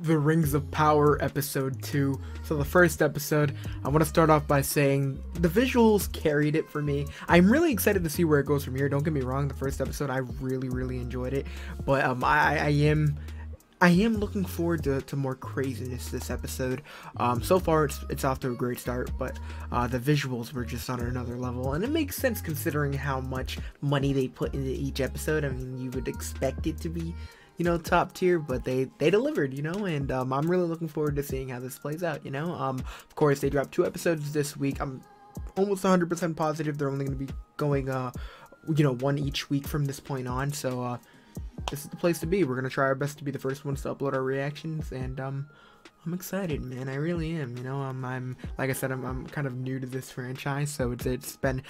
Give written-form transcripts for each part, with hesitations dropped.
The Rings of Power episode 2. So the first episode, I want to start off by saying the visuals carried it for me. I'm really excited to see where it goes from here. Don't get me wrong, the first episode I really enjoyed it, but I am looking forward to more craziness this episode. So far, it's off to a great start, but the visuals were just on another level, and it makes sense considering how much money they put into each episode. I mean, you would expect it to be, you know, top tier, but they delivered, you know, and I'm really looking forward to seeing how this plays out, you know. Of course, they dropped 2 episodes this week. I'm almost 100% positive they're only going to be going, you know, 1 each week from this point on, so, this is the place to be. We're gonna try our best to be the first ones to upload our reactions, and I'm excited, man. I really am. You know, I'm like I said, I'm kind of new to this franchise, so it's been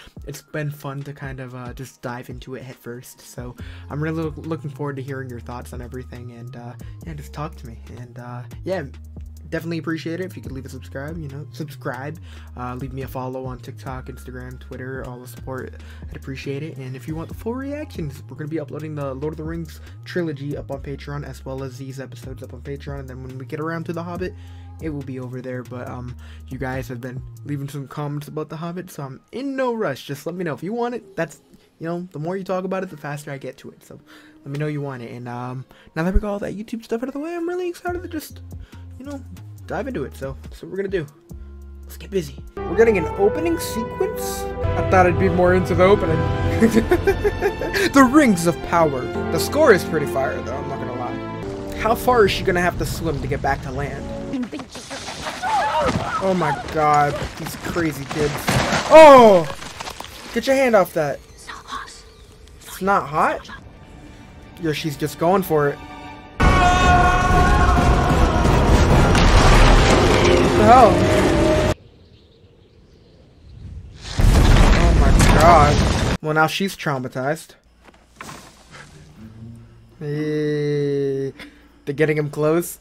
fun to kind of just dive into it head first. So I'm really looking forward to hearing your thoughts on everything, and yeah, just talk to me, and yeah. Definitely appreciate it if you could leave a subscribe, leave me a follow on TikTok, Instagram, Twitter, all the support. I'd appreciate it. And if you want the full reactions, we're going to be uploading the Lord of the Rings trilogy up on Patreon, as well as these episodes up on Patreon. And then when we get around to The Hobbit, it will be over there. But you guys have been leaving some comments about The Hobbit, so I'm in no rush. Just let me know if you want it. That's, you know, the more you talk about it, the faster I get to it. So let me know you want it. And now that we got all that YouTube stuff out of the way, I'm really excited to just, you know, dive into it. So that's what we're gonna do. Let's get busy. We're getting an opening sequence. I thought I'd be more into the opening. The Rings of Power. The score is pretty fire, though, I'm not gonna lie. How far is she gonna have to swim to get back to land? Oh my god, these crazy kids. Oh, get your hand off that. It's not hot. Yeah, she's just going for it. Oh. Oh my god. Well, now she's traumatized. Hey, they're getting him close.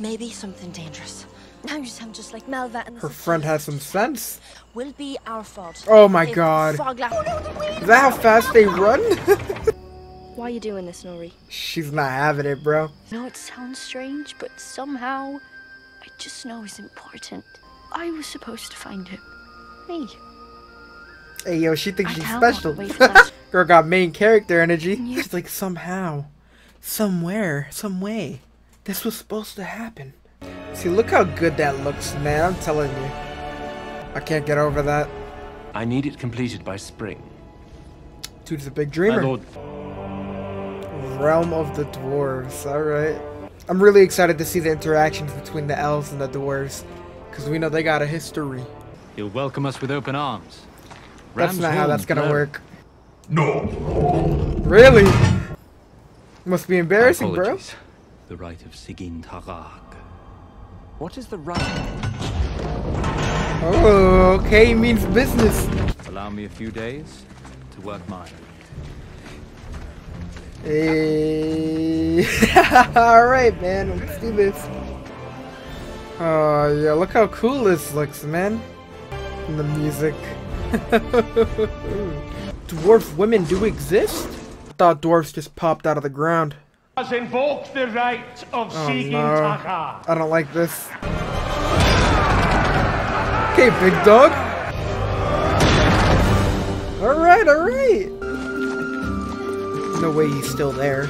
Maybe something dangerous. Now you sound just like Malva and her friend has some sense. Will be our fault. Oh my god. Is that how fast they run? Why are you doing this, Nori? She's not having it, bro. No, it sounds strange, but somehow I just know he's important. I was supposed to find him. Me. Hey, yo, she thinks she's special. Girl got main character energy. She's like, somehow, somewhere, some way, this was supposed to happen. See, look how good that looks, man. I'm telling you. I can't get over that. I need it completed by spring. Dude's a big dreamer. My lord. Realm of the Dwarves. All right. I'm really excited to see the interactions between the elves and the dwarves, because we know they got a history. He'll welcome us with open arms. That's not how that's gonna work. No. Really? Must be embarrassing, bro. The rite of Sigin-tarâg. What is the rite? Oh, okay, he means business. Allow me a few days to work mine. Hey. Alright, man, let's do this. Oh yeah, look how cool this looks, man. And the music. Dwarf women do exist? I thought dwarfs just popped out of the ground. Has invoked the right of Sigin-tarâg. I don't like this. Okay, big dog. Alright, alright. No way he's still there.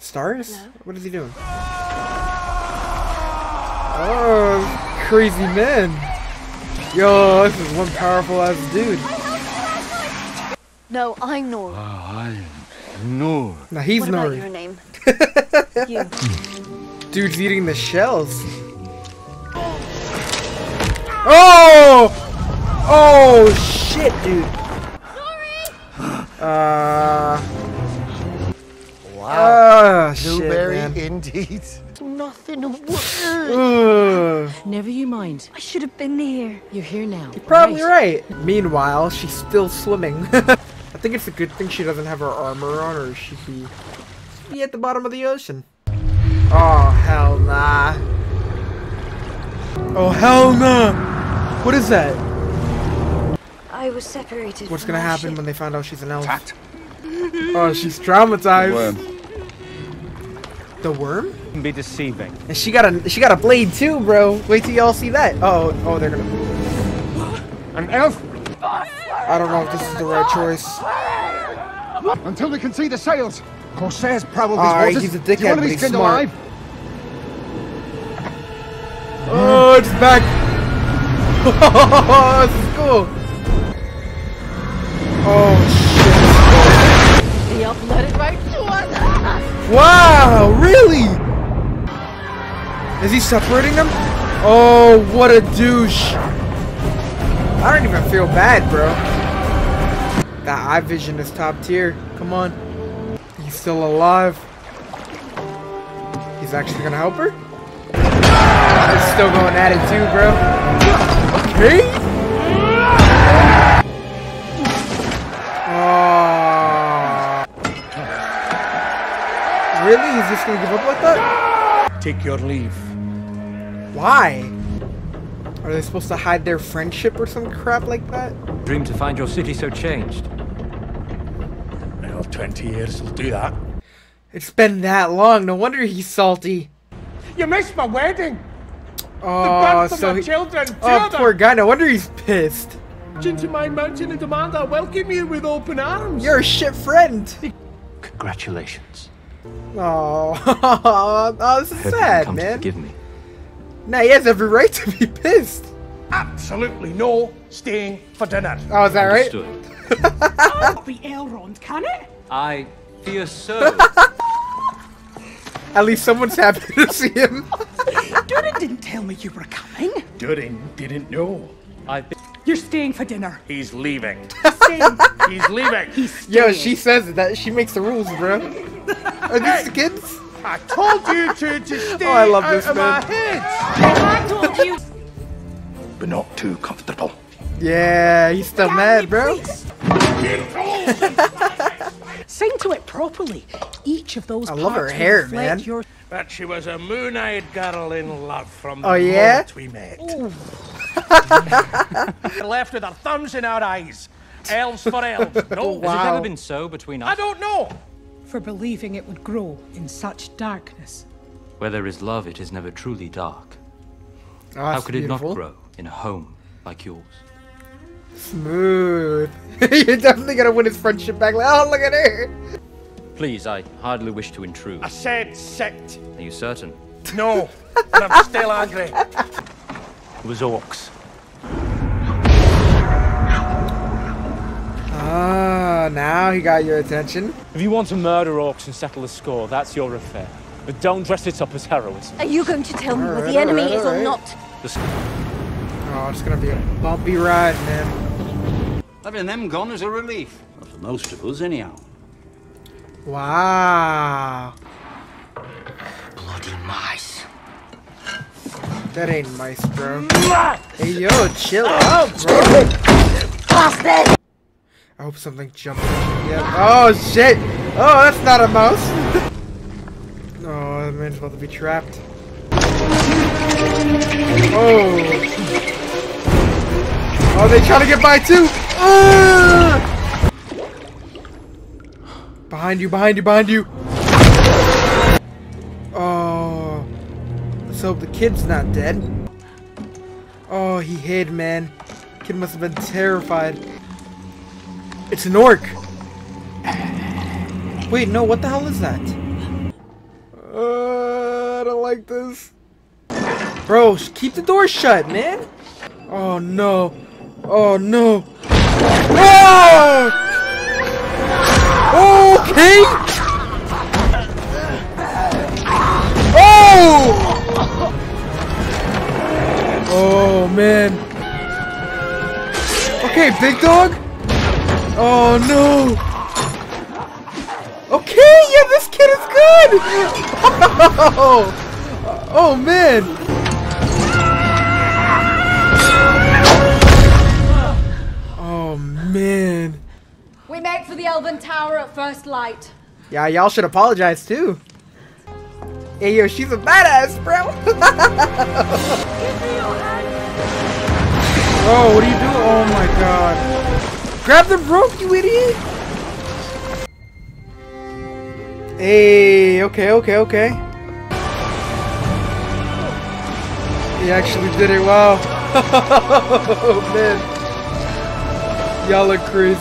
Stars? No. What is he doing? Oh, crazy man. Yo, this is one powerful ass dude. No, I'm Nori. I'm Nori. No, he's Nori. Your name? You. Dude's eating the shells. Oh! Oh, shit, dude. Wow. Blueberry, shit, indeed. Nothing. Never you mind. I should have been here. You're here now. You're probably right. Meanwhile, she's still swimming. I think it's a good thing she doesn't have her armor on, or she'd be at the bottom of the ocean. Oh, hell nah. Oh, hell nah. What is that? I was separated. What's gonna happen when they find out she's an elf? Tact. Oh, she's traumatized. The worm? Can be deceiving. And she got a blade too, bro. Wait till y'all see that. Oh, they're gonna. An elf? I don't know if this is the right choice. Until we can see the sails. Corsairs prowl these waters. Alright, he's a dickhead, but he's smart. Alive? Oh, it's back. Oh, this is cool. Oh, shit. He uploaded right to us. Wow, really? Is he separating them? Oh, what a douche. I don't even feel bad, bro. That eye vision is top tier. Come on. He's still alive. He's actually gonna help her? It's still going at it too, bro. Okay. Oh. Really? He's just gonna give up like that? Take your leave. Why? Are they supposed to hide their friendship or some crap like that? Dream to find your city so changed. Well, 20 years will do that. It's been that long. No wonder he's salty. You missed my wedding. Oh, the so he, children, poor guy. No wonder he's pissed. Into my mountain and demand I welcome you with open arms. You're a shit friend. Congratulations. Oh, oh this is sad, man. Forgive me. Nah, he has every right to be pissed. Absolutely no staying for dinner. Oh, is that right? Can't be Elrond, can it? I fear so. At least someone's happy to see him. Durin didn't tell me you were coming. Durin didn't know. You're staying for dinner. He's leaving. He's leaving. He's yo, she says that. She makes the rules, bro. Are these the kids? I told you two to stay oh, I love out this of man. My head. I told you. But not too comfortable. Yeah, he's still mad, bro. Sing to it properly. Each of those. I love her hair, man. Your... But she was a moon-eyed girl in love from the moment we met. Left with our thumbs in our eyes. Elves for elves. No, has it ever been so between us? I don't know. For believing it would grow in such darkness. Where there is love, it is never truly dark. Oh, how could it not grow in a home like yours? Smooth. You're definitely gonna win his friendship back. Like, oh, look at her. Please, I hardly wish to intrude. I said sit. Are you certain? No, and I'm still angry. It was orcs. Ah, now he got your attention. If you want to murder orcs and settle the score, that's your affair. But don't dress it up as heroism. Are you going to tell me whether the enemy is or not? Oh, it's gonna be a bumpy ride, man. Having them gone is a relief. Well, for most of us, anyhow. Wow. Bloody mice. That ain't mice, bro. Hey, yo, chill out, bro. I hope something jumped. Yeah. Oh, shit. Oh, that's not a mouse. Oh, that man's about to be trapped. Oh. Oh, they trying to get by too. Behind you, behind you, behind you. Oh. Let's hope the kid's not dead. Oh, he hid, man. Kid must have been terrified. It's an orc! Wait, no, what the hell is that? I don't like this. Bro, keep the door shut, man! Oh no. Oh no. Ah! Okay! Oh! Oh man. Okay, big dog? Oh no! Okay, yeah, this kid is good! Oh, oh man! Oh man! We make for the Elven Tower at first light. Yeah, y'all should apologize too. Hey yo, she's a badass, bro! Oh, what are you doing? Oh my god. Grab the rope, you idiot! Hey, okay. He actually did it. Wow. Oh, man. Y'all look crazy.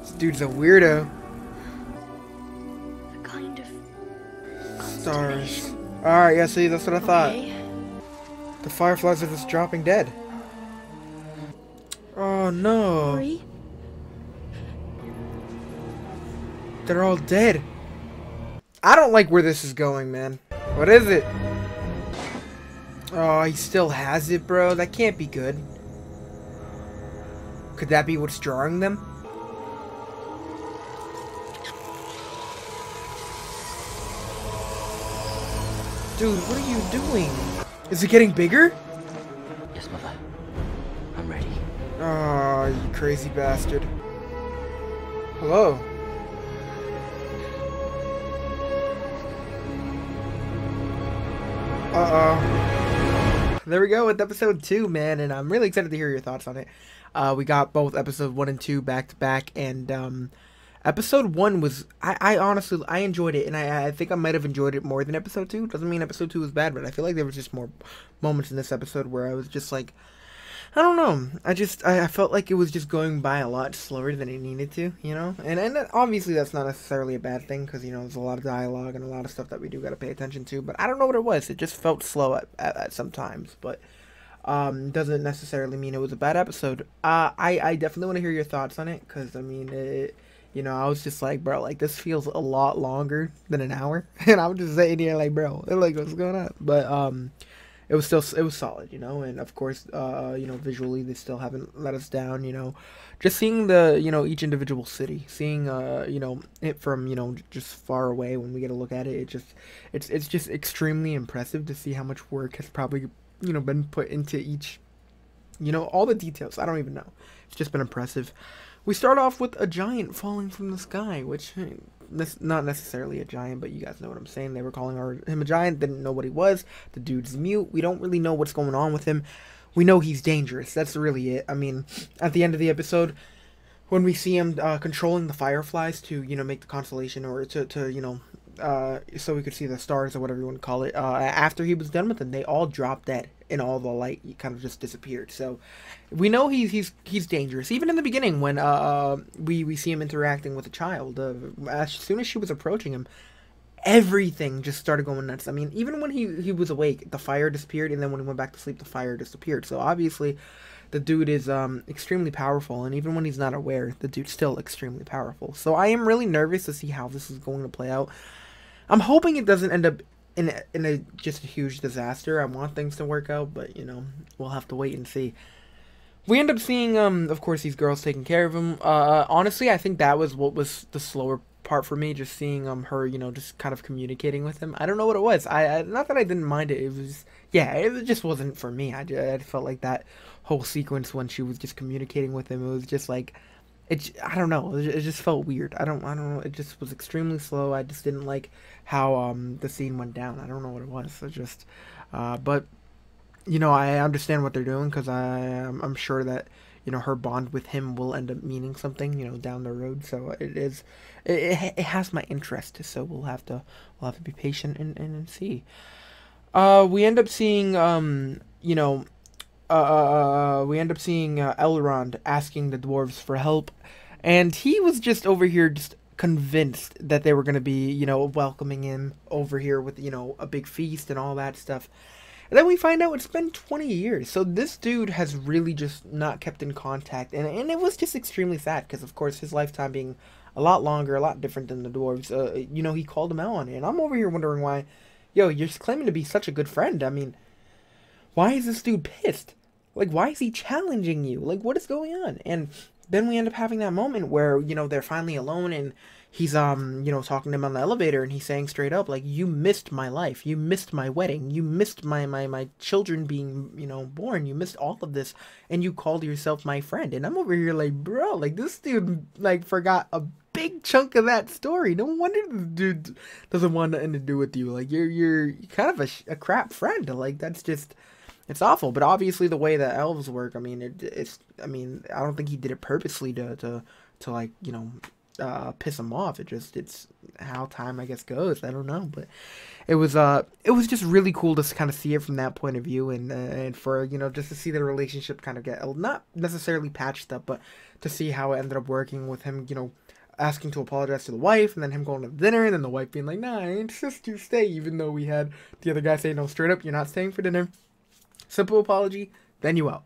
This dude's a weirdo. A kind of stars. Alright, yeah, see, that's what I thought. The fireflies are just dropping dead. Oh, no. Three? They're all dead. I don't like where this is going, man. What is it? Oh, he still has it, bro. That can't be good. Could that be what's drawing them? Dude, what are you doing? Is it getting bigger? Yes, mother. I'm ready. Oh, you crazy bastard. Hello. Uh-oh. There we go with episode 2, man, and I'm really excited to hear your thoughts on it. We got both episode 1 and 2 back to back, and episode 1 was, I honestly, I enjoyed it, and I think I might have enjoyed it more than episode 2. Doesn't mean episode 2 was bad, but I feel like there was just more moments in this episode where I was just like, I don't know, I felt like it was just going by a lot slower than it needed to, you know? And obviously that's not necessarily a bad thing, because, you know, there's a lot of dialogue and a lot of stuff that we do gotta pay attention to, but I don't know what it was, it just felt slow at sometimes, but, doesn't necessarily mean it was a bad episode. I definitely want to hear your thoughts on it, because, I mean, you know, I was just like, bro, like, this feels a lot longer than an hour, and I'm just sitting here like, bro, like, what's going on? But, it was still, it was solid, you know, and of course, you know, visually they still haven't let us down, you know, just seeing the, you know, each individual city, seeing, you know, it from, you know, just far away when we get a look at it, it just, it's just extremely impressive to see how much work has probably, you know, been put into each, you know, all the details, I don't even know, it's just been impressive. We start off with a giant falling from the sky, which, this, not necessarily a giant, but you guys know what I'm saying. They were calling him a giant, didn't know what he was. The dude's mute. We don't really know what's going on with him. We know he's dangerous. That's really it. I mean, at the end of the episode, when we see him controlling the fireflies to, you know, make the constellation or to you know, so we could see the stars or whatever you want to call it, after he was done with them, they all dropped dead. And all the light kind of just disappeared. So we know he's dangerous. Even in the beginning, when we see him interacting with a child, as soon as she was approaching him, everything just started going nuts. I mean, even when he was awake, the fire disappeared, and then when he went back to sleep, the fire disappeared. So obviously, the dude is extremely powerful, and even when he's not aware, the dude's still extremely powerful. So I am really nervous to see how this is going to play out. I'm hoping it doesn't end up in a just a huge disaster. I want things to work out, but, you know, we'll have to wait and see. We end up seeing, of course, these girls taking care of him. Honestly, I think that was what was the slower part for me, just seeing her, you know, just kind of communicating with him. I don't know what it was. I not that I didn't mind it. It was, yeah, it just wasn't for me. I felt like that whole sequence when she was just communicating with him, it was just like, I don't know, it just felt weird. I don't know, it just was extremely slow. I just didn't like how the scene went down. I don't know what it was. So just but, you know, I understand what they're doing, because I'm sure that, you know, her bond with him will end up meaning something, you know, down the road. So it has my interest, so we'll have to be patient and see. We end up seeing you know, we end up seeing Elrond asking the dwarves for help, and he was just over here just convinced that they were going to be, you know, welcoming him over here with, you know, a big feast and all that stuff. And then we find out it's been 20 years, so this dude has really just not kept in contact, and it was just extremely sad, because of course his lifetime being a lot longer, a lot different than the dwarves, you know, he called him out on it, and I'm over here wondering why, yo, you're claiming to be such a good friend, I mean, why is this dude pissed? Like, why is he challenging you? Like, what is going on? And then we end up having that moment where, you know, they're finally alone, and he's, you know, talking to him on the elevator, and he's saying straight up, like, you missed my life. You missed my wedding. You missed my children being, you know, born. You missed all of this, and you called yourself my friend. And I'm over here like, bro, like, this dude, like, forgot a big chunk of that story. No wonder this dude doesn't want nothing to do with you. Like, you're kind of a crap friend. Like, that's just... it's awful, but obviously the way that elves work, I mean, I don't think he did it purposely to like, you know, piss him off. It's how time, I guess, goes. I don't know, but it was just really cool to kind of see it from that point of view, and for, you know, just to see their relationship kind of get not necessarily patched up, but to see how it ended up working with him, you know, asking to apologize to the wife, and then him going to dinner, and then the wife being like, nah, I insist you stay, even though we had the other guy say, no, straight up, you're not staying for dinner. Simple apology, then you out.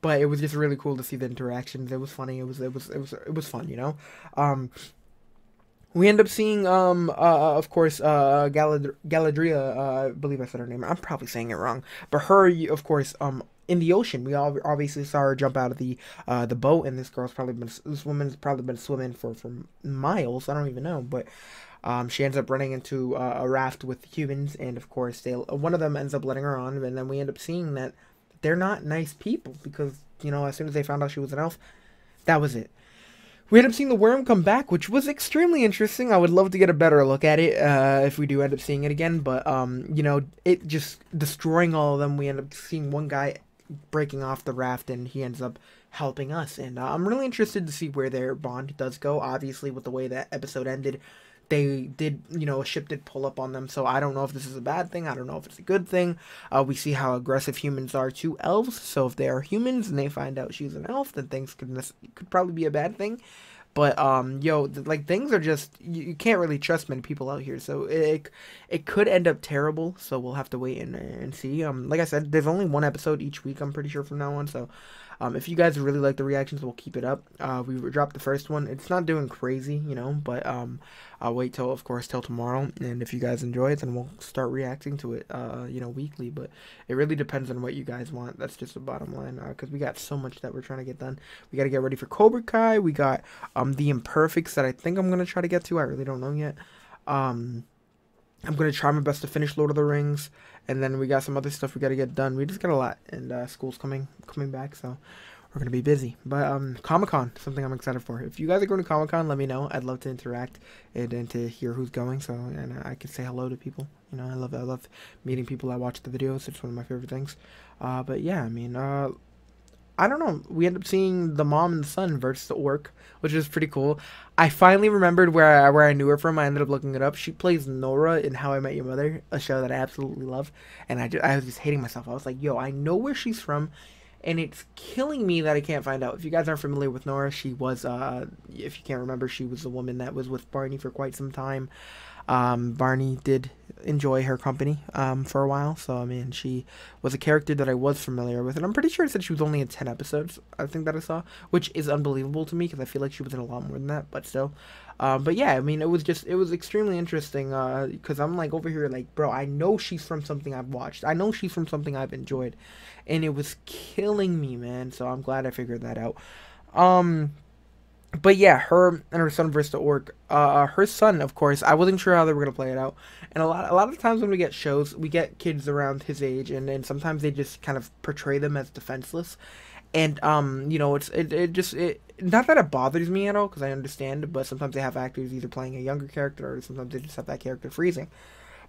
But it was just really cool to see the interactions. It was funny. It was fun, you know. We end up seeing, of course, Galadriel. I believe I said her name. I'm probably saying it wrong. But her, of course, in the ocean, we all obviously saw her jump out of the boat, and this woman's probably been swimming for miles. I don't even know, but. She ends up running into a raft with humans, and of course, one of them ends up letting her on, and then we end up seeing that they're not nice people, because, you know, as soon as they found out she was an elf, that was it. We end up seeing the worm come back, which was extremely interesting. I would love to get a better look at it if we do end up seeing it again, but, you know, it just destroying all of them. We end up seeing one guy breaking off the raft, and he ends up helping us, and I'm really interested to see where their bond does go. Obviously, with the way that episode ended, they did, you know, a ship did pull up on them, so I don't know if this is a bad thing. I don't know if it's a good thing. We see how aggressive humans are to elves, so if they are humans and they find out she's an elf, then things could probably be a bad thing. But, like, things are just, you can't really trust many people out here, so it could end up terrible, so we'll have to wait and see. Like I said, there's only one episode each week, I'm pretty sure, from now on, so... if you guys really like the reactions, we'll keep it up. We dropped the first one. It's not doing crazy, you know, but I'll wait till tomorrow. And if you guys enjoy it, then we'll start reacting to it, you know, weekly. But it really depends on what you guys want. That's just the bottom line, because we got so much that we're trying to get done. We got to get ready for Cobra Kai. We got The Imperfects that I think I'm going to try to get to. I really don't know yet. I'm going to try my best to finish Lord of the Rings, and then we got some other stuff we got to get done. We just got a lot, and school's coming back, so we're going to be busy. But Comic-Con, something I'm excited for. If you guys are going to Comic-Con, let me know. I'd love to interact and to hear who's going, so and I can say hello to people. You know, I love meeting people. I watch the videos. It's one of my favorite things. But yeah, I mean, I don't know. We end up seeing the mom and the son versus the orc, which is pretty cool. I finally remembered where I knew her from. I ended up looking it up. She plays Nora in How I Met Your Mother, a show that I absolutely love. And I was just hating myself. I was like, yo, I know where she's from, and it's killing me that I can't find out. If you guys aren't familiar with Nora, she was, if you can't remember, she was the woman that was with Barney for quite some time. Barney did enjoy her company for a while, so I mean, she was a character that I was familiar with, and I'm pretty sure it said she was only in 10 episodes, I think, that I saw, which is unbelievable to me, because I feel like she was in a lot more than that, but still, but yeah, I mean, it was extremely interesting, because I'm like over here like, bro, I know she's from something I've watched, I know she's from something I've enjoyed, and it was killing me, man, so I'm glad I figured that out. But yeah, her and her son versus the orc. Her son, of course, I wasn't sure how they were going to play it out. And a lot of times when we get shows, we get kids around his age, and sometimes they just kind of portray them as defenseless. And, you know, it just, not that it bothers me at all, because I understand, but sometimes they have actors either playing a younger character, or sometimes they just have that character freezing.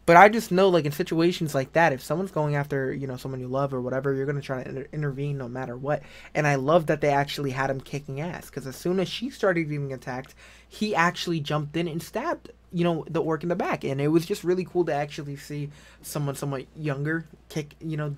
But I just know, like, in situations like that, if someone's going after, you know, someone you love or whatever, you're going to try to intervene no matter what. And I love that they actually had him kicking ass, because as soon as she started getting attacked, he actually jumped in and stabbed, you know, the orc in the back. And it was just really cool to actually see someone somewhat younger kick, you know,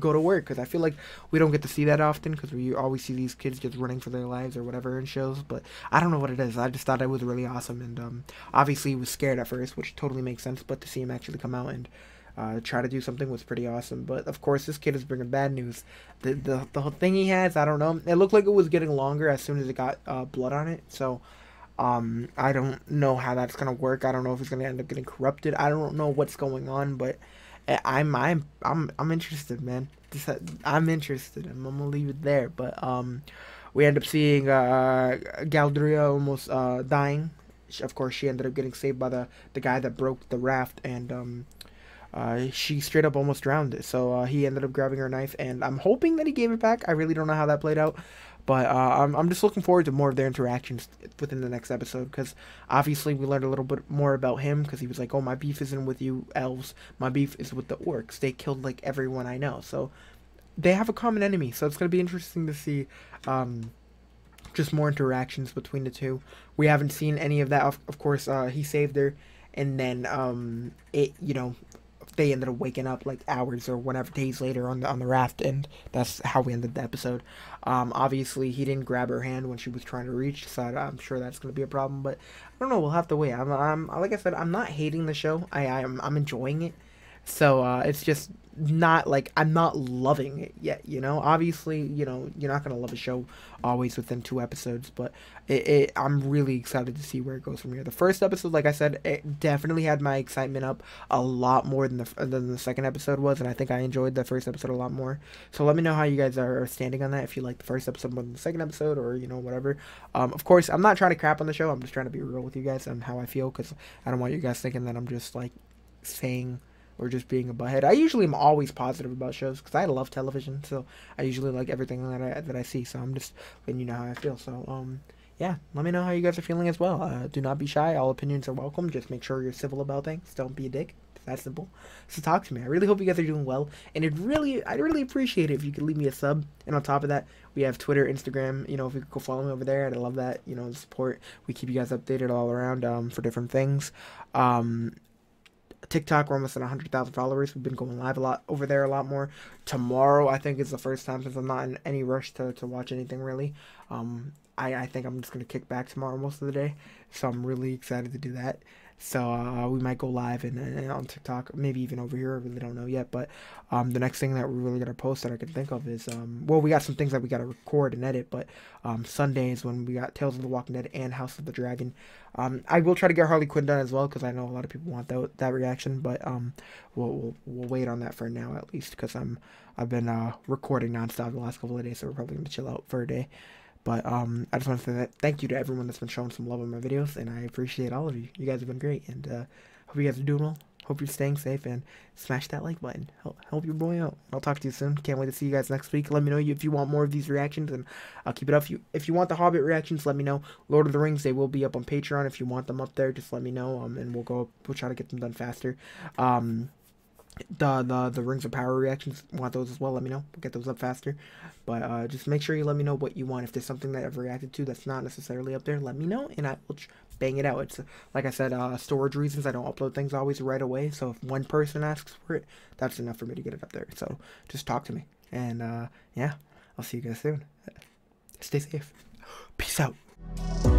go to work, because I feel like we don't get to see that often, because we always see these kids just running for their lives or whatever in shows. But I don't know what it is. I just thought it was really awesome, and obviously he was scared at first, which totally makes sense, but to see him actually come out and try to do something was pretty awesome. But of course, this kid is bringing bad news. The whole thing he has, I don't know, it looked like it was getting longer as soon as it got blood on it, so I don't know how that's gonna work. I don't know if it's gonna end up getting corrupted. I don't know what's going on, but I'm interested, man. I'm interested, and I'm gonna leave it there. But we end up seeing Galadriel almost dying. Of course, she ended up getting saved by the guy that broke the raft, and she straight up almost drowned it. So he ended up grabbing her knife, and I'm hoping that he gave it back. I really don't know how that played out. But I'm just looking forward to more of their interactions within the next episode, because obviously we learned a little bit more about him, because he was like, oh, my beef isn't with you elves, my beef is with the orcs, they killed like everyone I know, so they have a common enemy, so it's going to be interesting to see just more interactions between the two. We haven't seen any of that. Of course, he saved her, and then you know, they ended up waking up like hours or whatever days later on the raft, and that's how we ended the episode. Obviously he didn't grab her hand when she was trying to reach, so I'm sure that's gonna be a problem. But I don't know. We'll have to wait. I'm like I said, I'm not hating the show. I'm enjoying it. So it's just not like I'm not loving it yet, you know. Obviously, you know, you're not gonna love a show always within 2 episodes, but I'm really excited to see where it goes from here. The first episode, like I said, it definitely had my excitement up a lot more than the second episode was, and I think I enjoyed the first episode a lot more. So let me know how you guys are standing on that, if you like the first episode more than the second episode, or you know, whatever. Of course, I'm not trying to crap on the show. I'm just trying to be real with you guys on how I feel, because I don't want you guys thinking that I'm just like saying or just being a butthead. I usually am always positive about shows because I love television, so I usually like everything that I see. So I'm just letting you know how I feel. So yeah, let me know how you guys are feeling as well. Do not be shy. All opinions are welcome. Just make sure you're civil about things. Don't be a dick. It's that simple. So talk to me. I really hope you guys are doing well, and I'd really appreciate it if you could leave me a sub. And on top of that, we have Twitter, Instagram. You know, if you could go follow me over there, I'd love that. You know, the support. We keep you guys updated all around for different things. TikTok, we're almost at 100,000 followers. We've been going live a lot more. Tomorrow, I think, is the first time since I'm not in any rush to watch anything, really. I think I'm just going to kick back tomorrow most of the day, so I'm really excited to do that. So we might go live and on TikTok, maybe even over here. I really don't know yet, but the next thing that we're really going to post that I can think of is, well, we got some things that we got to record and edit, but Sunday is when we got Tales of the Walking Dead and House of the Dragon. I will try to get Harley Quinn done as well, because I know a lot of people want that reaction, but we'll wait on that for now at least, because I've been recording nonstop the last couple of days, so we're probably going to chill out for a day. But I just want to say that thank you to everyone that's been showing some love on my videos, and I appreciate all of you. You guys have been great, and hope you guys are doing well. Hope you're staying safe, and smash that like button. Help your boy out. I'll talk to you soon. Can't wait to see you guys next week. Let me know if you want more of these reactions, and I'll keep it up. If you want the Hobbit reactions, let me know. Lord of the Rings, they will be up on Patreon. If you want them up there, just let me know, and we'll try to get them done faster. The Rings of Power reactions, want those as well, let me know. We'll get those up faster. But just make sure you let me know what you want. If there's something that I've reacted to that's not necessarily up there, let me know, and I will bang it out. It's like I said, storage reasons, I don't upload things always right away, so if one person asks for it, that's enough for me to get it up there. So just talk to me, and yeah, I'll see you guys soon. Stay safe. Peace out.